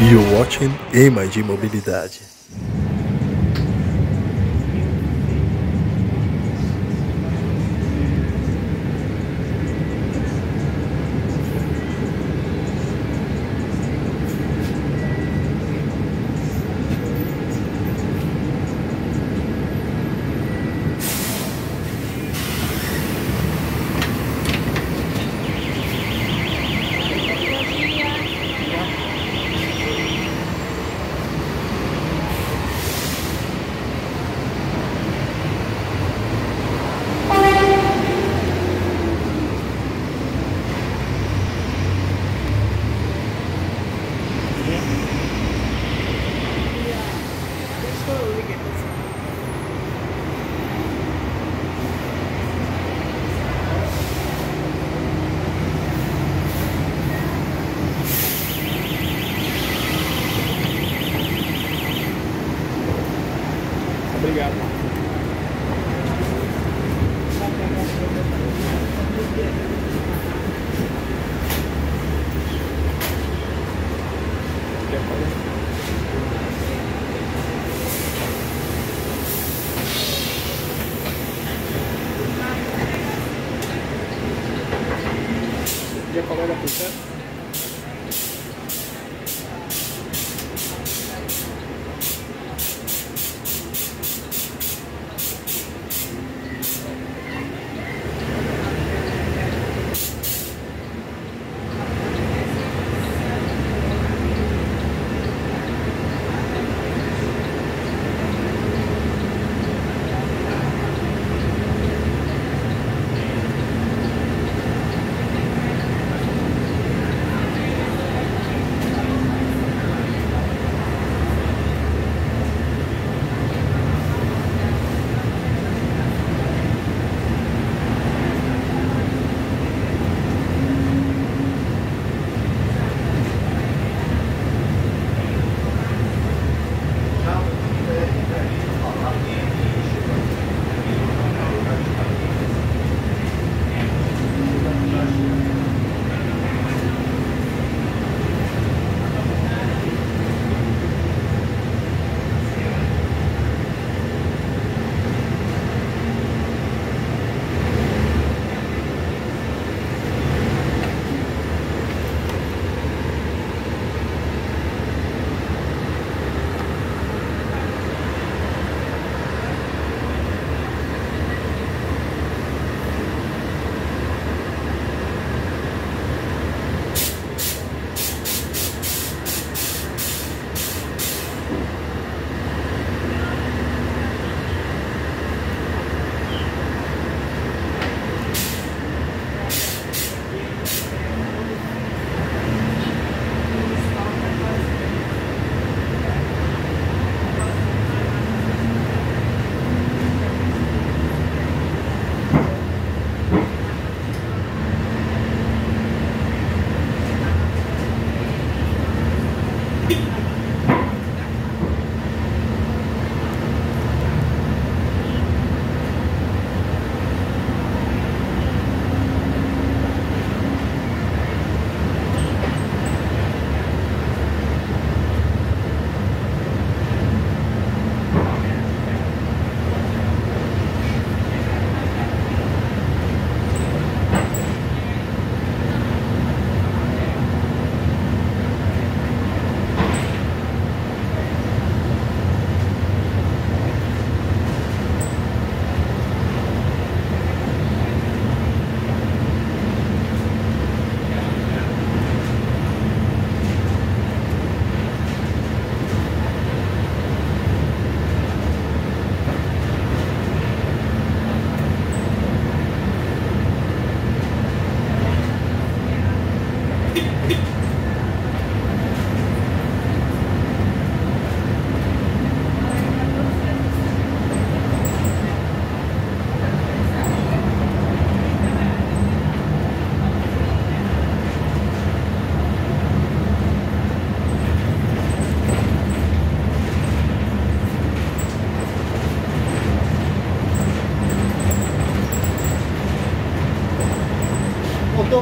You're watching MIG Mobilidade. Obrigado. Já coloca a pulseira.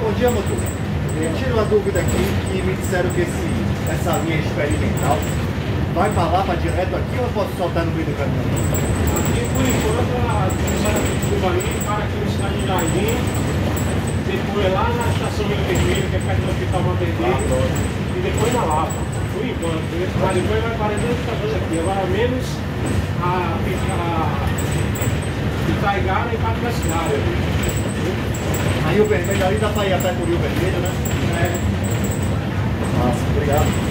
Bom dia, motor. Eu tiro uma dúvida aqui que me disseram que esse essa linha experimental? Vai para Lapa direto aqui ou eu posso soltar no meio do caminho? Aqui, por enquanto, a comissária de Cuba ali para aqui no Cidade Jardim, depois lá na estação Rio Vermelho, que é perto do Hospital Materneiro, e depois na Lapa, por enquanto. Mas depois vai para dentro da coisa aqui, agora menos a Itaigara e parte da cidade. A Rio Vermelho ali dá para ir até o Rio Vermelho, né? É. Nossa, obrigado.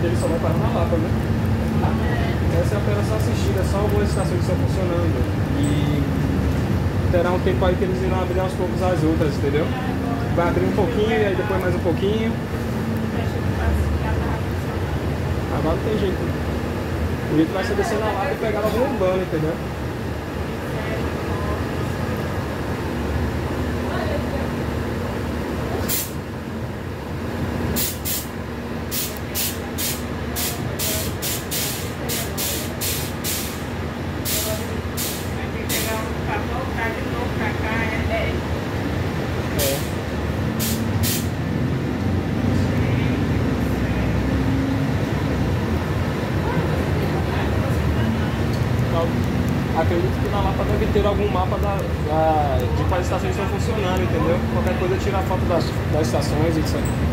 Ele só vai parar na Lapa, né? Essa é a operação assistida, só algumas estações estão funcionando. E terá um tempo aí que eles irão abrir aos poucos as outras, entendeu? Vai abrir um pouquinho e aí depois mais um pouquinho. Agora não tem jeito. O jeito vai ser descer na Lapa e pegar ela bombando, entendeu? Acredito que na Lapa deve ter algum mapa de quais estações estão funcionando, entendeu? Qualquer coisa eu tiro a foto das estações e isso aí.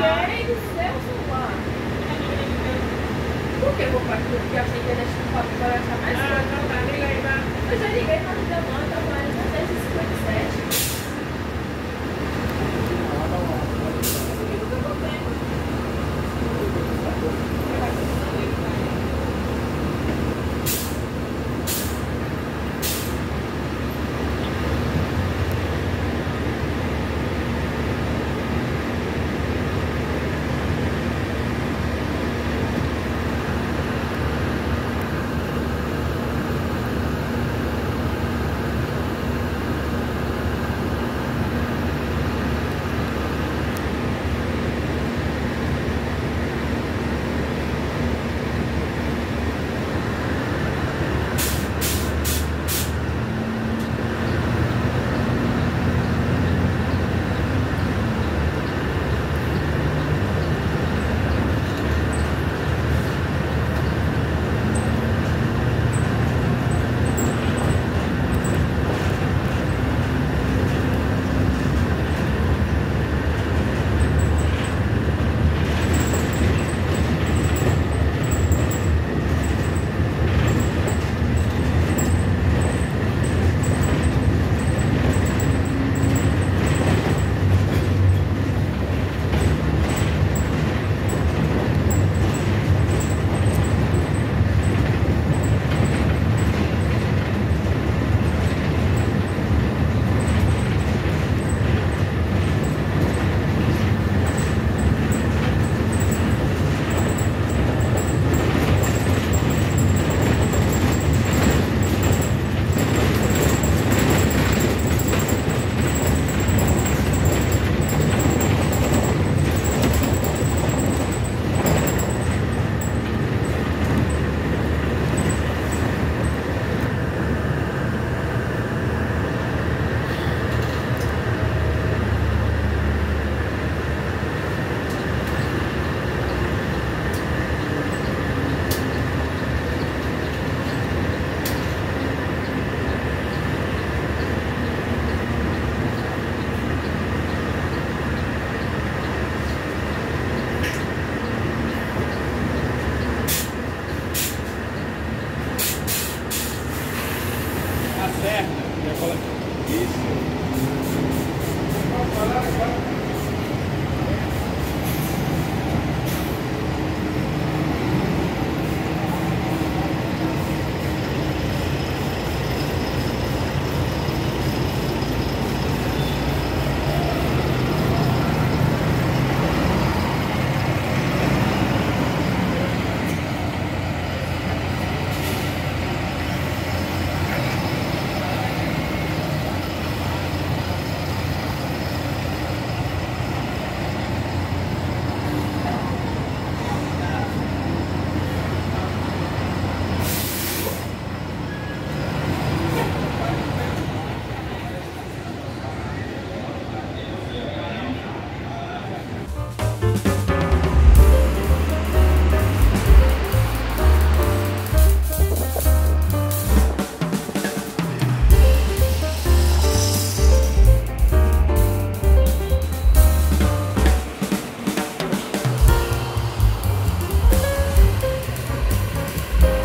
querem o seu celular. Por que eu vou fazer? Porque eu achei que a gente não pode agora achar mais. Ah, não, tá, liga aí, tá? Eu já liguei, mas não deu nada.